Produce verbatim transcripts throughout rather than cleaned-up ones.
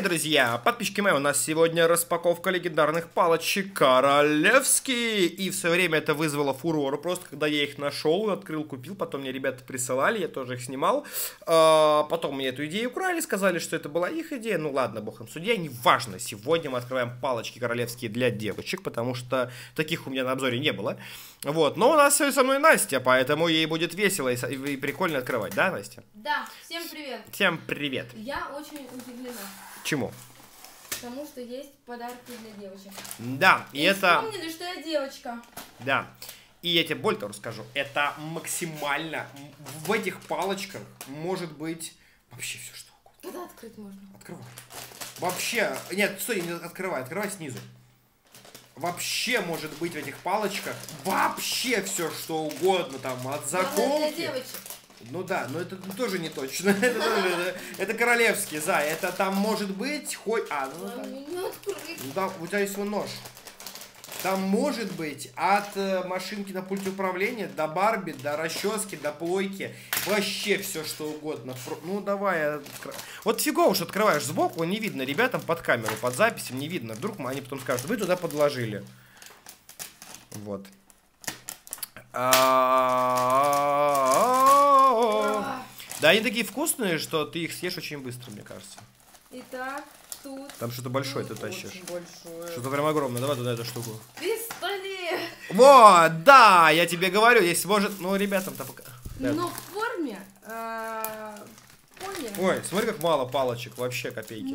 Привет, друзья! Подписчики мои, у нас сегодня распаковка легендарных палочек королевские. И в свое время это вызвало фурор. Просто когда я их нашел, открыл, купил. Потом мне ребята присылали, я тоже их снимал. А потом мне эту идею украли, сказали, что это была их идея. Ну ладно, бог им судья, неважно. Сегодня мы открываем палочки королевские для девочек, потому что таких у меня на обзоре не было. Вот, но у нас сегодня со мной Настя, поэтому ей будет весело и прикольно открывать, да, Настя? Да, всем привет! Всем привет! Я очень удивлена. Чему? Потому что есть подарки для девочек. Да, и, и это... вспомнили, что я девочка. Да, и я тебе больше расскажу. Это максимально... В этих палочках может быть вообще все что угодно. Тогда открыть можно. Открывай. Вообще... Нет, стой, не открывай, открывай снизу. Вообще может быть в этих палочках вообще все что угодно. Там от заколки... Для девочек. Ну да, но это тоже не точно. Это, тоже, это королевский, да. Это там может быть хоть... А, ну да. Ну, да, у тебя есть свой нож. Там может быть от машинки на пульте управления до Барби, до расчески, до плойки. Вообще все что угодно. Ну давай. Откр... Вот фигово, что открываешь сбоку, не видно ребятам под камеру, под записью, не видно. Вдруг они потом скажут, вы туда подложили. Вот. Да, они такие вкусные, что ты их съешь очень быстро, мне кажется. Итак, тут... Там что-то большое ты тащишь. Что-то прям огромное. Давай туда эту штуку. Пистолет! Вот, да, я тебе говорю, если может... Ну, ребятам-то пока... Но в форме... Ой, смотри, как мало палочек, вообще копейки.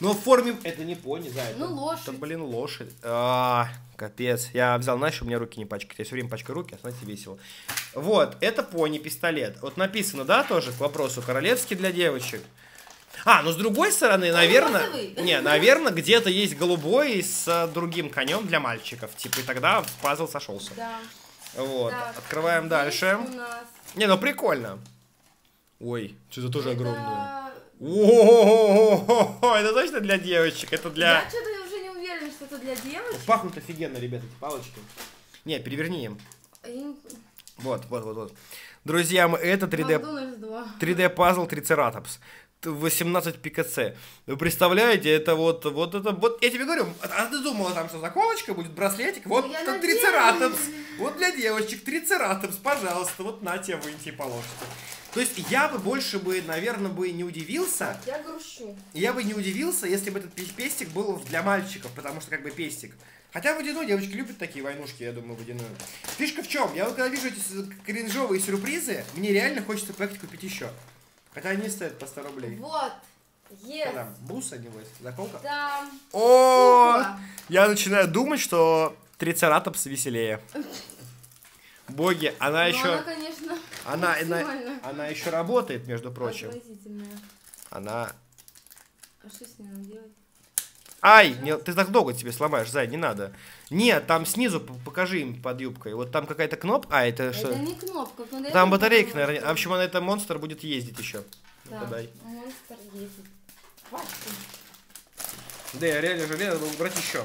Но в форме... Это не пони, да. Ну, лошадь. Это, блин, лошадь. Капец. Я взял, знаешь, у меня руки не пачкать. Я все время пачкаю руки, а смотрите, весело. Вот, это пони-пистолет. Вот написано, да, тоже к вопросу, королевский для девочек. А, ну с другой стороны, наверное... Не, наверное, где-то есть голубой с другим конем для мальчиков. Типа, и тогда пазл сошелся. Да. Вот, так, открываем дальше. Нас... Не, ну прикольно. Ой, что-то тоже это... огромное. О-о-о-о-о-о-о-о! Это точно для девочек? Это для... Что-то для девочек. Пахнут офигенно, ребята, эти палочки. Не, переверни им. И... Вот, вот, вот, вот. Друзья, это три дэ пазл Трицератопс. восемнадцать пикаце. Вы представляете, это вот, вот это, вот, я тебе говорю, а ты думала, там что, заколочка будет, браслетик? Вот там Трицератопс. Вот для девочек Трицератопс, пожалуйста, вот на тебе выньте и положите. То есть я бы больше бы, наверное, бы не удивился. Я грущу. Я бы не удивился, если бы этот пестик был для мальчиков, потому что как бы пестик. Хотя водяной, девочки любят такие войнушки, я думаю, водяную. Фишка в чем? Я вот когда вижу эти кринжовые сюрпризы, мне реально хочется пакет купить еще. Хотя они стоят по сто рублей. Вот. Yes. Там бусы, небось, заколка. Да. О, я начинаю думать, что Трицератопс веселее. Боги, она еще... Она, конечно, она, она, она еще работает, между прочим. Она... А что с ней надо делать? Ай, не, ты так долго тебе сломаешь, Зай, не надо. Нет, там снизу, покажи им под юбкой. Вот там какая-то кнопка. А, это что? Это не кнопка. Там батарейка, наверное. В общем, на это монстр будет ездить еще. Да, ну, монстр ездит. Хватит. Да, я реально жалею, надо убрать еще.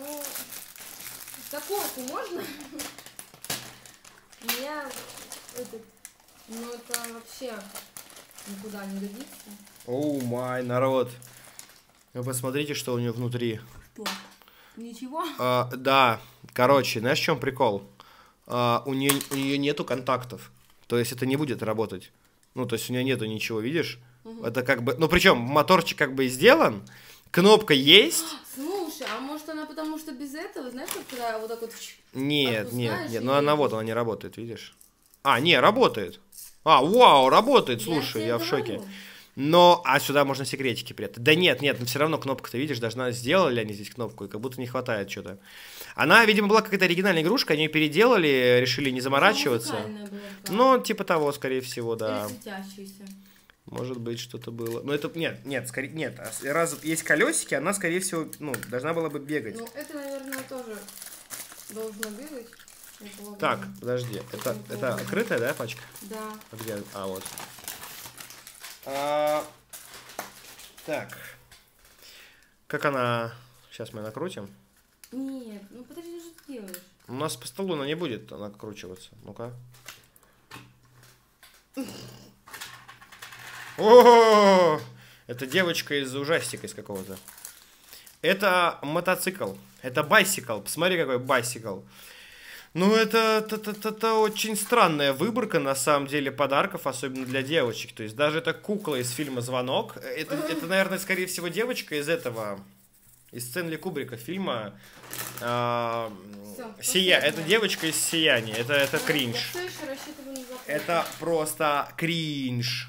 Ну, заколку можно? У меня этот... Ну, это вообще... Никуда не годится. Оу, май, народ. Вы посмотрите, что у нее внутри. Что? Ничего? А, да. Короче, знаешь, в чем прикол? А, у нее, у нее нету контактов. То есть это не будет работать. Ну, то есть у нее нету ничего, видишь? Угу. Это как бы... Ну, причем моторчик как бы сделан. Кнопка есть. Слушай, а может она потому что без этого? Знаешь, вот когда вот так вот... Нет, нет, нет. И... Ну, она вот, она не работает, видишь? А, не, работает. А, вау, работает, слушай, я, я в шоке. Но, а сюда можно секретики прятать. Да нет, нет, но все равно кнопка-то, видишь, должна... Сделали они здесь кнопку, и как будто не хватает что-то. Она, видимо, была какая-то оригинальная игрушка, они ее переделали, решили не заморачиваться. Ну, типа того, скорее всего, да. Может быть, что-то было. Но это, нет, нет, скорее, нет. Раз есть колесики, она, скорее всего, ну, должна была бы бегать. Ну, это, наверное, тоже должно бегать. Так, подожди, это, это открытая, да, пачка? Да. Где? А, вот. А, так. Как она... Сейчас мы накрутим. Нет, ну подожди, что ты делаешь? У нас по столу она не будет накручиваться. Ну-ка. О-о-о! Это девочка из ужастика из какого-то. Это мотоцикл. Это байсикл. Посмотри, какой байсикл. Ну, это, это, это, это очень странная выборка, на самом деле, подарков, особенно для девочек. То есть даже эта кукла из фильма «Звонок». Это, это наверное, скорее всего, девочка из этого... Из Стэнли Кубрика фильма э, «Сия». Это девочка из «Сияния». Это, это кринж. Это просто кринж.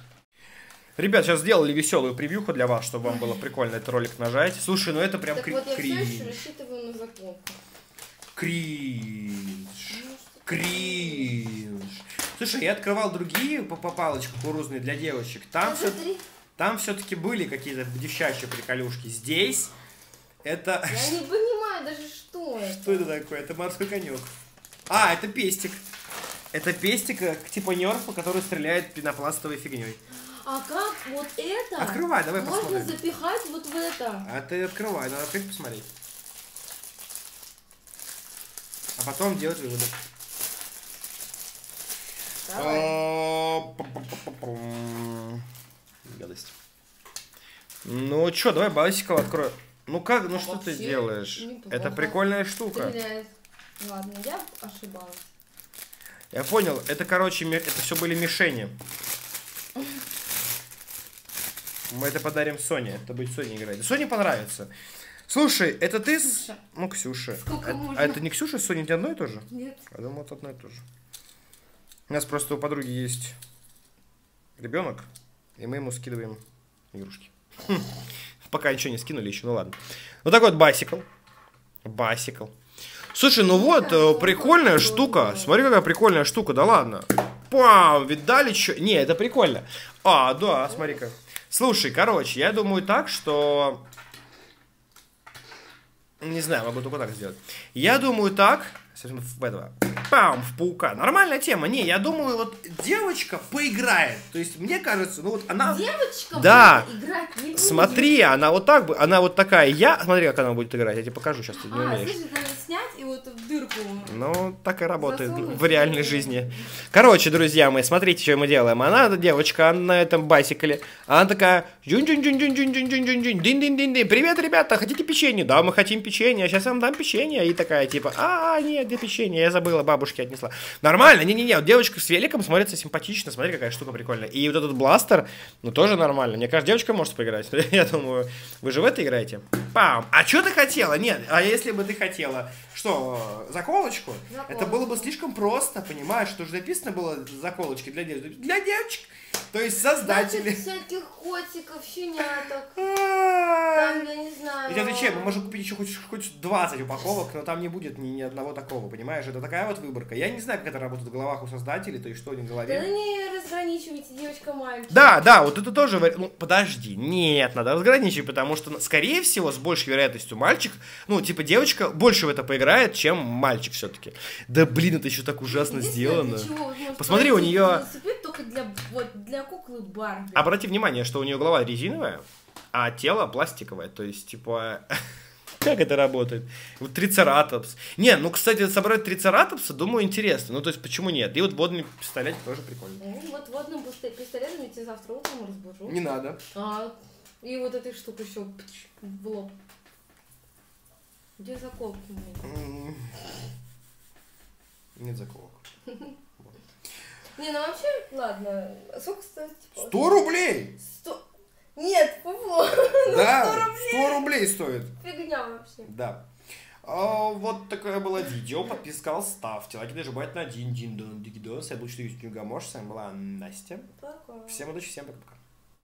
Ребят, сейчас сделали веселую превьюху для вас, чтобы вам было прикольно этот ролик нажать. Слушай, ну это прям кринж. Кринж. Кринж. Слушай, я открывал другие попалочки кукурузные для девочек. Там, все, там все-таки были какие-то девчачьи приколюшки. Здесь это... Я не понимаю даже, что это. Что это такое? Это морской конек. А, это пестик. Это пестик типа нерфа, который стреляет пенопластовой фигней. А как вот это? Открывай, давай можно посмотрим. Можно запихать вот в это. А ты открывай, надо открыть посмотреть. А потом делать выводы. Гадость. Ну что, давай байсикл откроем. Ну как, ну а что ты делаешь? Это прикольная штука. Стреляет. Ладно, я ошибалась. Я понял, это, короче, это все были мишени. Мы это подарим Соне, это будет Соне играть. Соне понравится. Слушай, это ты с... Ну, Ксюша. А, а это не Ксюша, Соня, тебе одно и то же? Нет. Я думал, это одно и то же. У нас просто у подруги есть ребенок, и мы ему скидываем игрушки. Пока ничего не скинули еще, ну ладно. Вот такой вот байсикл. Байсикл. Слушай, ну вот, прикольная штука. Смотри, какая прикольная штука, да ладно. Пам, видали, что? Не, это прикольно. А, да, смотри-ка. Слушай, короче, я думаю так, что... Не знаю, могу только так сделать. Я думаю так... В этого... Пам, в паука. Нормальная тема. Не, я думаю, вот девочка поиграет. То есть, мне кажется, ну вот она... Девочка да. будет играть не будет. Смотри, она вот так бы... Она вот такая я... Смотри, как она будет играть. Я тебе покажу сейчас. Ты не а, умеешь. Слушай, надо снять и вот в дырку... Ну, так и работает засунуть в реальной жизни. Короче, друзья мои, смотрите, что мы делаем. Она, эта девочка, она на этом байсикле. Она такая... Привет, ребята, хотите печенье? Да, мы хотим печенье. Сейчас я вам дам печенье. И такая, типа... А, нет, где печенье? Я забыла, бабушке отнесла. Нормально, не-не-не, вот девочка с великом смотрится симпатично, смотри, какая штука прикольная. И вот этот бластер, ну тоже нормально. Мне кажется, девочка может поиграть. Я думаю, вы же в это играете? Пам! А что ты хотела? Нет, а если бы ты хотела, что, заколочку? Заколочку. Это было бы слишком просто, понимаешь, что же написано было заколочки для девочек. Для девочек, то есть создатели. Значит, всяких котиков, щеняток. Там, я не знаю. Ведь отвечай, мы можем купить еще хоть двадцать упаковок, но там не будет ни одного такого, понимаешь? Это такая вот выборка. Я не знаю, как это работает в головах у создателей, то есть что они в голове. Да не разграничивайте, девочка-мальчик. Да, да, вот это тоже... Ну, подожди, нет, надо разграничивать, потому что, скорее всего, с большей вероятностью мальчик, ну, типа девочка больше в это поиграет, чем мальчик все-таки. Да, блин, это еще так ужасно сделано. Посмотри, у нее... Для, вот, для куклы Барби. Обрати внимание, что у нее голова резиновая, а тело пластиковое. То есть, типа, как это работает? Вот трицератопс. Не, ну, кстати, собрать трицератопса, думаю, интересно. Ну, то есть, почему нет? И вот водный пистолет тоже прикольно. Ну, вот водным пистолетом я тебя завтра утром разбужу. Не надо. А, и вот этой штукой еще в лоб. Где заколки у меня? Нет заколок. Не, ну вообще, ладно, сколько стоит? Типа, сто рублей! сто... Нет, пупо, да, сто рублей стоит. Фигня вообще. Да. А, вот такое было видео, подписка, ставьте лайки, нажимайте на дин-дин-дон-дигидос. Я был Чудовищный Юга Мош, с вами была Настя. Пока. Всем удачи, всем пока-пока.